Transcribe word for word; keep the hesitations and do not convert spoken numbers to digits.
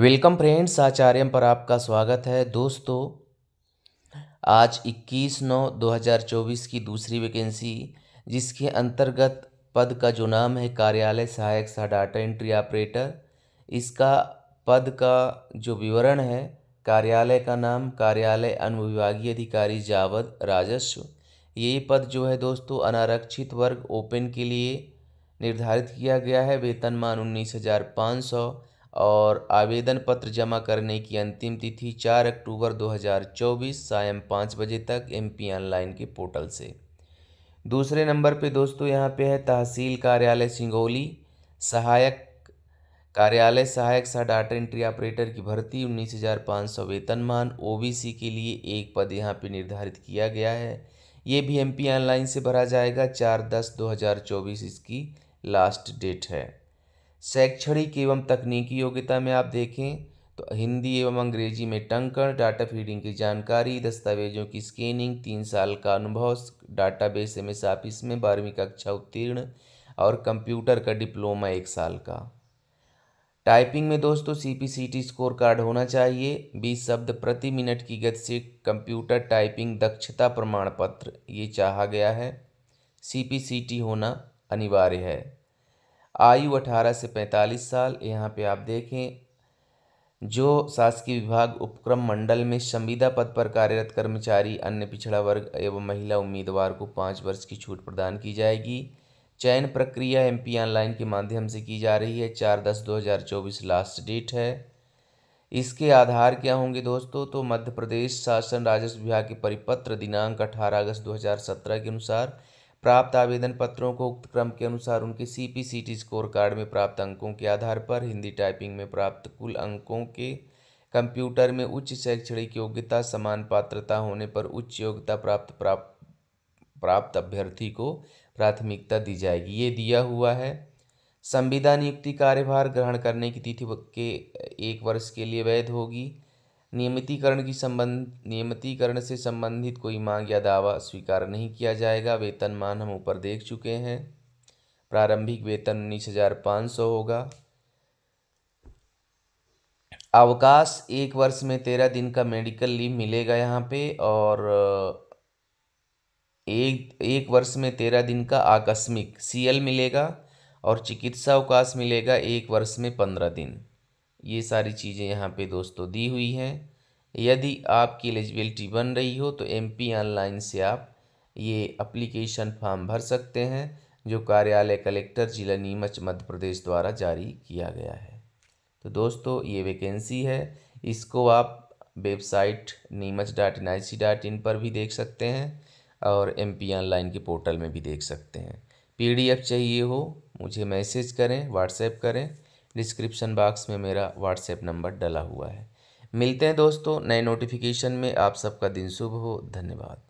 Welcome friends, आचार्य पर आपका स्वागत है। दोस्तों, आज इक्कीस नौ दो हज़ार चौबीस की दूसरी वैकेंसी, जिसके अंतर्गत पद का जो नाम है कार्यालय सहायक सह डाटा एंट्री ऑपरेटर, इसका पद का जो विवरण है, कार्यालय का नाम कार्यालय अनुविभागीय अधिकारी जावद राजस्व। ये पद जो है दोस्तों अनारक्षित वर्ग ओपन के लिए निर्धारित किया गया है। वेतनमान उन्नीस हज़ार पाँच सौ और आवेदन पत्र जमा करने की अंतिम तिथि चार अक्टूबर दो हज़ार चौबीस सायं पाँच बजे तक एमपी ऑनलाइन के पोर्टल से। दूसरे नंबर पे दोस्तों यहाँ पे है तहसील कार्यालय सिंगोली सहायक कार्यालय सहायक सह डाटा एंट्री ऑपरेटर की भर्ती उन्नीस हज़ार पाँच सौ वेतनमान, ओबीसी के लिए एक पद यहाँ पे निर्धारित किया गया है। ये भी एमपी ऑनलाइन से भरा जाएगा। चार दस दो हज़ार चौबीस इसकी लास्ट डेट है। शैक्षणिक एवं तकनीकी योग्यता में आप देखें तो हिंदी एवं अंग्रेजी में टंकण, डाटा फीडिंग की जानकारी, दस्तावेजों की स्कैनिंग, तीन साल का अनुभव, डाटाबेस एमएस ऑफिस में बारहवीं कक्षा उत्तीर्ण और कंप्यूटर का डिप्लोमा एक साल का। टाइपिंग में दोस्तों सीपीसीटी स्कोर कार्ड होना चाहिए। बीस शब्द प्रति मिनट की गति से कंप्यूटर टाइपिंग दक्षता प्रमाण पत्र ये चाहा गया है। सीपीसीटी होना अनिवार्य है। आयु अठारह से पैंतालीस साल। यहाँ पे आप देखें जो शासकीय विभाग उपक्रम मंडल में संविदा पद पर कार्यरत कर्मचारी, अन्य पिछड़ा वर्ग एवं महिला उम्मीदवार को पाँच वर्ष की छूट प्रदान की जाएगी। चयन प्रक्रिया एमपी ऑनलाइन के माध्यम से की जा रही है। चार दस दो हज़ार चौबीस लास्ट डेट है। इसके आधार क्या होंगे दोस्तों, तो मध्य प्रदेश शासन राजस्व विभाग के परिपत्र दिनांक अठारह अगस्त दो हज़ार सत्रह के अनुसार प्राप्त आवेदन पत्रों को उक्त क्रम के अनुसार उनके सीपीसीटी स्कोर कार्ड में प्राप्त अंकों के आधार पर, हिंदी टाइपिंग में प्राप्त कुल अंकों के, कंप्यूटर में उच्च शैक्षणिक योग्यता समान पात्रता होने पर उच्च योग्यता प्राप्त प्राप्त प्राप्त अभ्यर्थी को प्राथमिकता दी जाएगी। ये दिया हुआ है। संविदा नियुक्ति कार्यभार ग्रहण करने की तिथि के एक वर्ष के लिए वैध होगी। नियमितीकरण की संबंध नियमितीकरण से संबंधित कोई मांग या दावा स्वीकार नहीं किया जाएगा। वेतनमान हम ऊपर देख चुके हैं। प्रारंभिक वेतन उन्नीस हजार पाँच सौ होगा। अवकाश एक वर्ष में तेरह दिन का मेडिकल लीव मिलेगा यहाँ पे, और एक एक वर्ष में तेरह दिन का आकस्मिक सीएल मिलेगा और चिकित्सा अवकाश मिलेगा एक वर्ष में पंद्रह दिन। ये सारी चीज़ें यहाँ पे दोस्तों दी हुई हैं। यदि आपकी एलिजिबिलिटी बन रही हो तो एमपी ऑनलाइन से आप ये एप्लीकेशन फॉर्म भर सकते हैं, जो कार्यालय कलेक्टर जिला नीमच मध्य प्रदेश द्वारा जारी किया गया है। तो दोस्तों ये वैकेंसी है, इसको आप website Neemuch dot N I C dot in पर भी देख सकते हैं और एमपी ऑनलाइन के पोर्टल में भी देख सकते हैं। पी डी एफ चाहिए हो मुझे मैसेज करें, व्हाट्सएप करें। डिस्क्रिप्शन बॉक्स में मेरा व्हाट्सएप नंबर डला हुआ है। मिलते हैं दोस्तों नए नोटिफिकेशन में। आप सबका दिन शुभ हो। धन्यवाद।